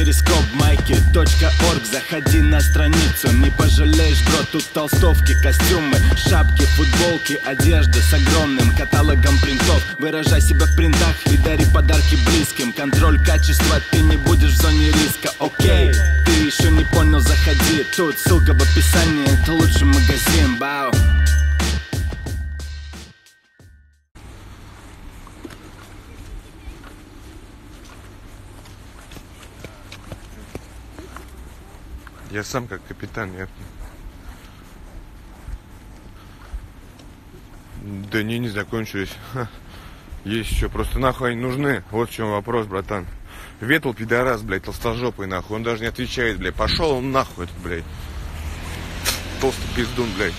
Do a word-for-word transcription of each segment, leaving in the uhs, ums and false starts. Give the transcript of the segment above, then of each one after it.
перископ майки точка орг. Заходи на страницу, не пожалеешь, бро. Тут толстовки, костюмы, шапки, футболки, одежда с огромным каталогом принтов. Выражай себя в принтах и дари подарки близким. Контроль качества, ты не будешь в зоне риска. Окей, ты еще не понял, заходи. Тут ссылка в описании, это лучший магазин. Бау. Я сам как капитан, я... Да не, не закончились. Ха. Есть еще, просто нахуй они нужны. Вот в чем вопрос, братан. Ветл пидорас, блядь, толстожопый, нахуй. Он даже не отвечает, блядь. Пошел он нахуй этот, блядь. Толстый пиздун, блядь.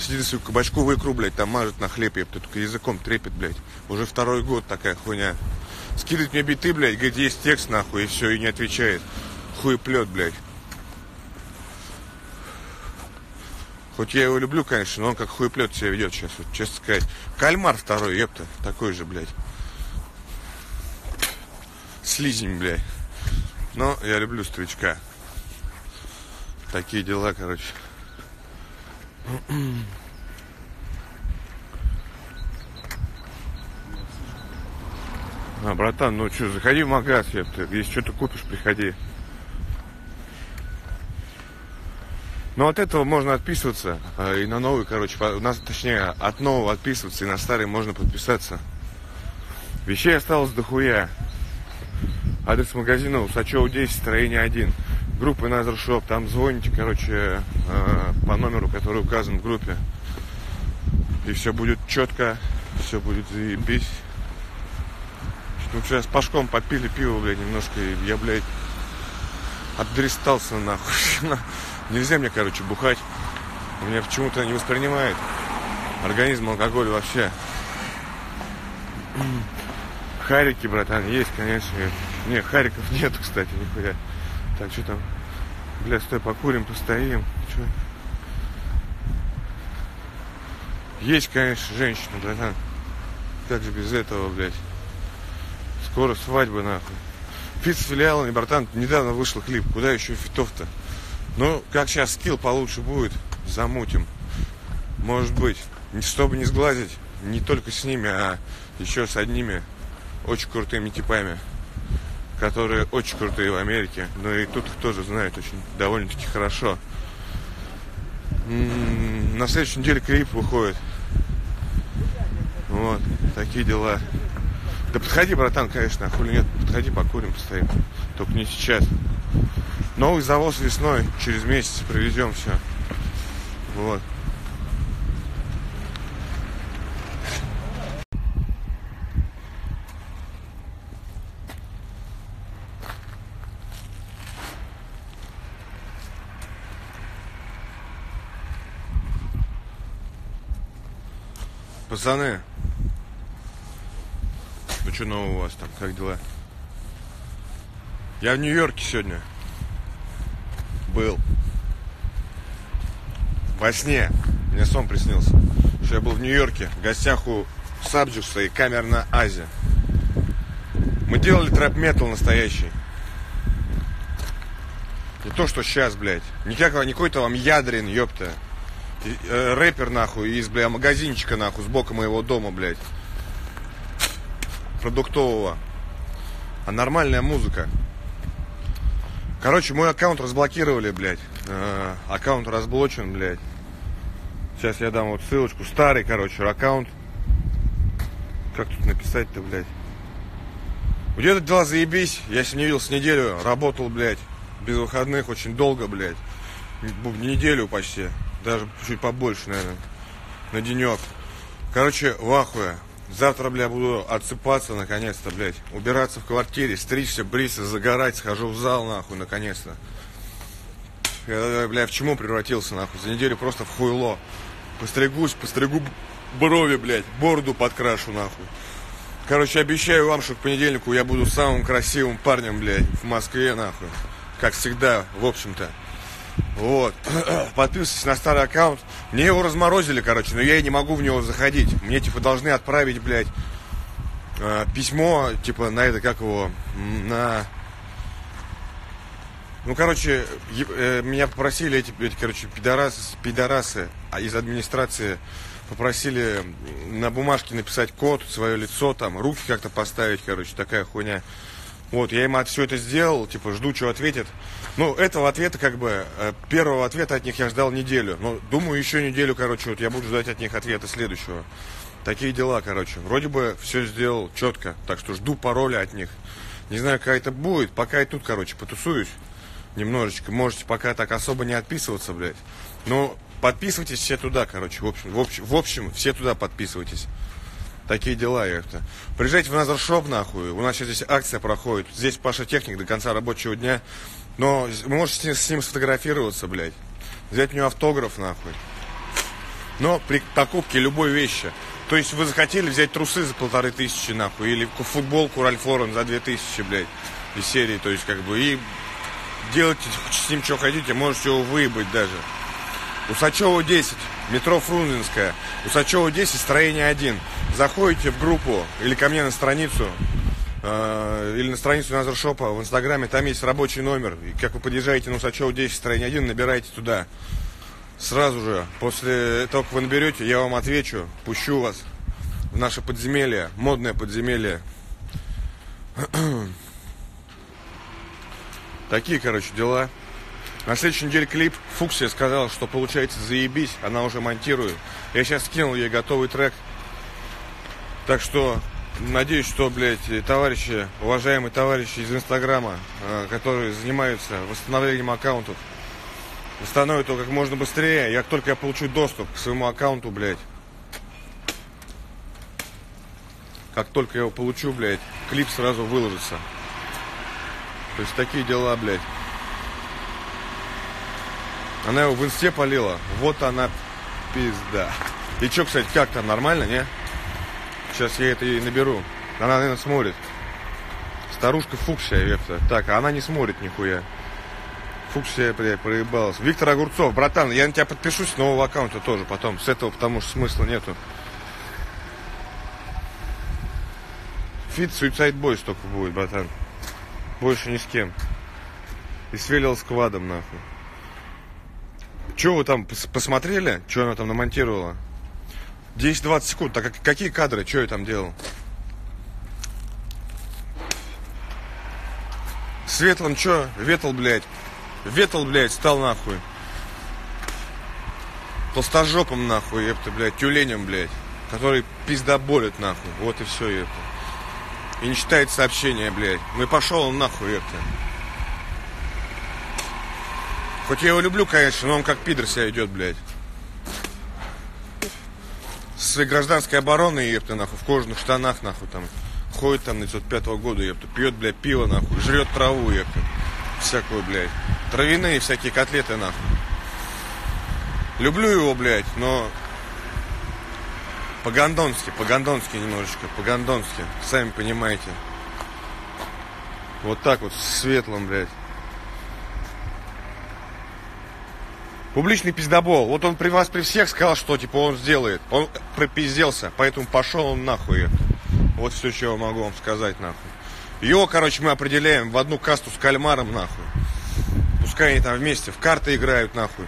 Сидит свою кабачку выкру, блядь, там мажет на хлеб, еб, только языком трепет, блядь. Уже второй год такая хуйня. Скидывает мне биты, блядь, говорит, есть текст, нахуй, и все, и не отвечает. Хуеплет, блядь. Хоть я его люблю, конечно, но он как хуеплет себя ведет сейчас, вот, честно сказать. Кальмар второй, ёпта, такой же, блядь. Слизень, блядь. Но я люблю старичка. Такие дела, короче. А, братан, ну что, заходи в магаз, ёпта. Если что-то купишь, приходи. Но от этого можно отписываться и на новый, короче, у нас, точнее, от нового отписываться и на старый можно подписаться. Вещей осталось дохуя. Адрес магазина Усачёва десять, строение один. Группа NazarShop, там звоните, короче, по номеру, который указан в группе. И все будет четко, все будет заебись. Мы вчера с Пашком попили пиво, блядь, немножко, и я, блядь, отдристался нахуй. Нельзя мне, короче, бухать. У меня почему-то не воспринимает организм алкоголь вообще. Харики, братан, есть, конечно. Не, хариков нету, кстати, нихуя. Так, что там? Бля, стой, покурим, постоим. Чё? Есть, конечно, женщина, братан. Как же без этого, блядь. Скоро свадьба, нахуй. Физ-филиал, братан, недавно вышел клип. Куда еще фитов-то? Ну, как сейчас скилл получше будет, замутим. Может быть. Чтобы не сглазить, не только с ними, а еще с одними очень крутыми типами, которые очень крутые в Америке. Но и тут их тоже знают очень довольно-таки хорошо. М-м-м, на следующей неделе Крип выходит. Вот, такие дела. Да подходи, братан, конечно, а хули нет. Подходи, покурим, постоим. Только не сейчас. Новый завоз весной, через месяц привезем все. Вот. Пацаны, ну что нового у вас там, как дела? Я в Нью-Йорке сегодня. Был. Во сне. Мне сон приснился. Что я был в Нью-Йорке, в гостях у Сабджуса и Камер на Азе. Мы делали трэп-метал настоящий. Не то, что сейчас, блядь. Никакого, не какой-то вам ядрин, ёпта. И, э, рэпер, нахуй, из, бля, магазинчика, нахуй, сбоку моего дома, блядь. Продуктового. А нормальная музыка. Короче, мой аккаунт разблокировали, блядь. Э-э, аккаунт разблочен, блядь. Сейчас я дам вот ссылочку. Старый, короче, аккаунт. Как тут написать-то, блядь? Где-то дела заебись. Я с ним не виделся неделю. Работал, блядь. Без выходных очень долго, блядь. Неделю почти. Даже чуть побольше, наверное. На денек. Короче, в ахуе. Завтра, бля, буду отсыпаться, наконец-то, блядь. Убираться в квартире, стричься, бриться, загорать, схожу в зал, нахуй, наконец-то. Я, бля, в чему превратился, нахуй? За неделю просто в хуйло. Постригусь, постригу брови, блядь, бороду подкрашу, нахуй. Короче, обещаю вам, что к понедельнику я буду самым красивым парнем, блядь, в Москве, нахуй. Как всегда, в общем-то. Вот. Подписывайтесь на старый аккаунт. Мне его разморозили, короче, но я и не могу в него заходить. Мне, типа, должны отправить, блядь, э, письмо, типа, на это, как его, на Ну, короче, э, меня попросили эти, эти короче, пидорасы, пидорасы из администрации, попросили на бумажке написать код, свое лицо, там, руки как-то поставить, короче, такая хуйня. Вот, я им от все это сделал, типа, жду, что ответят. Ну, этого ответа, как бы, первого ответа от них я ждал неделю. Ну, думаю, еще неделю, короче, вот я буду ждать от них ответа следующего. Такие дела, короче. Вроде бы все сделал четко, так что жду пароля от них. Не знаю, как это будет, пока я тут, короче, потусуюсь немножечко. Можете пока так особо не отписываться, блядь. Но подписывайтесь все туда, короче, в общем, в общем, в общем все туда подписывайтесь. Такие дела, ёпта. Приезжайте в NazarShop, нахуй. У нас сейчас здесь акция проходит. Здесь Паша Техник до конца рабочего дня. Но можете с ним сфотографироваться, блядь. Взять у него автограф, нахуй. Но при покупке любой вещи. То есть вы захотели взять трусы за полторы тысячи, нахуй. Или футболку Ральф Лорен за две тысячи, блядь. Из серии, то есть как бы. И делайте с ним что хотите. Можете его выебать даже. Усачёва десять, метро Фрунзенская. Усачёва десять, строение один. Заходите в группу или ко мне на страницу, э, или на страницу NazarShop'а в Инстаграме. Там есть рабочий номер. И как вы подъезжаете на Усачёва десять, строение один, набирайте туда. Сразу же, после того, как вы наберете, я вам отвечу. Пущу вас в наше подземелье, модное подземелье. Такие, короче, дела. На следующей неделе клип. Фуксия сказала, что получается заебись. Она уже монтирует. Я сейчас скинул ей готовый трек. Так что надеюсь, что, блядь, товарищи, уважаемые товарищи из Инстаграма, э, которые занимаются восстановлением аккаунтов, восстановят его как можно быстрее. Как только я получу доступ к своему аккаунту, блядь, как только я его получу, блядь, клип сразу выложится. То есть такие дела, блядь. Она его в инсте полила. Вот она пизда. И чё, кстати, как там? Нормально, не? Сейчас я это ей наберу. Она, наверное, смотрит. Старушка Фуксия, ёпта. Так, а она не смотрит нихуя. Фуксия, блядь, проебалась. Виктор Огурцов, братан, я на тебя подпишусь с нового аккаунта тоже потом. С этого, потому что смысла нету. Фит, суицайд бой столько будет, братан. Больше ни с кем. И свелил с квадом, нахуй. Что вы там посмотрели? Что она там намонтировала? десять-двадцать секунд. Так какие кадры? Что я там делал? Светлым что? Ветл, блядь. Ветл, блядь, стал нахуй. Толстожопом, нахуй, епта, блядь. Тюленем, блядь. Который пиздоболит, нахуй. Вот и все, епта. И не читает сообщения, блядь. Ну и пошел он нахуй, епта. Хоть я его люблю, конечно, но он как пидор себя идет, блядь. С своей гражданской обороной, епта, нахуй, в кожаных штанах, нахуй, там. Ходит там на девятьсот пятого года, епта, пьет, блядь, пиво, нахуй, жрет траву, епта. Всякую, блядь. Травяные всякие котлеты, нахуй. Люблю его, блядь, но по-гондонски, по-гондонски немножечко, по-гондонски, сами понимаете. Вот так вот, светлым, блядь. Публичный пиздобол. Вот он при вас, при всех сказал, что типа он сделает. Он пропиздился, поэтому пошел он нахуй. Вот все, что я могу вам сказать, нахуй. Его, короче, мы определяем в одну касту с кальмаром, нахуй. Пускай они там вместе в карты играют, нахуй.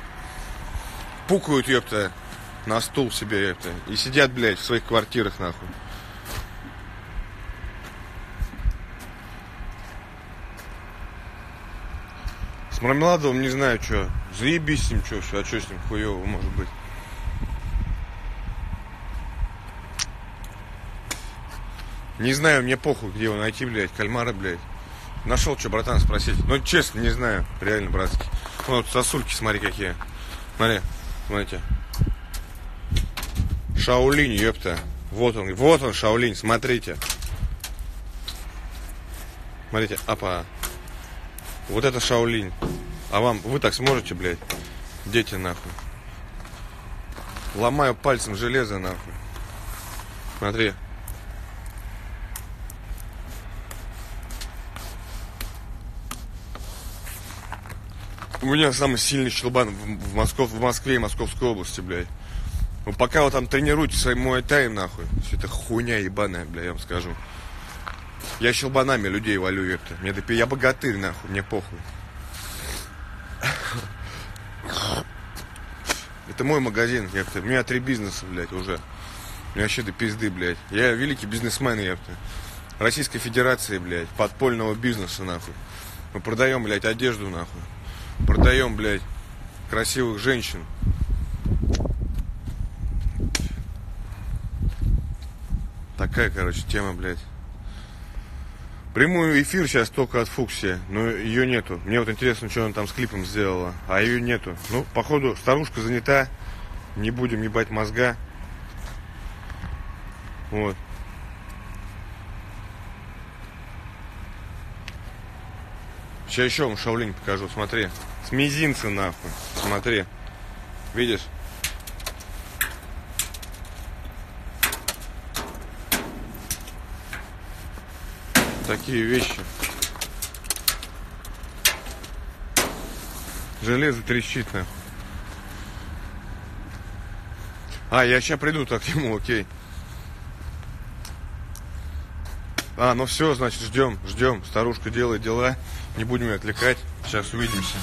Пукают, ёпта, на стул себе, ёпта. И сидят, блядь, в своих квартирах, нахуй. С Мармеладовым не знаю, что. Заебись с ним, что все, а что с ним хуёво может быть? Не знаю, мне похуй, где его найти, блядь, кальмара, блядь. Нашел, что, братан, спросить. Ну, честно, не знаю, реально, братский. Вот сосульки, смотри, какие. Смотри, смотрите. Шаолинь, ёпта. Вот он, вот он, Шаолинь, смотрите. Смотрите, апа. Вот это Шаолинь. А вам, вы так сможете, блядь? Дети, нахуй. Ломаю пальцем железо, нахуй. Смотри. У меня самый сильный щелбан в, Москов, в Москве и Московской области, блядь. Ну, пока вы там тренируете свои муай-тай, нахуй. Все это хуйня ебаная, блядь, я вам скажу. Я щелбанами людей валю, ёпта. Мне, я богатырь, нахуй, мне похуй. Это мой магазин, ёпта. У меня три бизнеса, блядь, уже. У меня вообще до пизды, блядь. Я великий бизнесмен, ёпта. Российской Федерации, блядь, подпольного бизнеса, нахуй. Мы продаем, блядь, одежду, нахуй. Продаем, блядь, красивых женщин. Такая, короче, тема, блядь. Прямой эфир сейчас только от Фуксии, но ее нету. Мне вот интересно, что она там с клипом сделала, а ее нету. Ну, походу, старушка занята, не будем ебать мозга. Вот. Сейчас еще вам шаулинь покажу, смотри. С мизинца, нахуй, смотри. Видишь? Такие вещи. Железо трещит, нахуй. А, я сейчас приду так к нему, окей. А, ну все, значит, ждем, ждем. Старушка делает дела. Не будем ее отвлекать. Сейчас увидимся.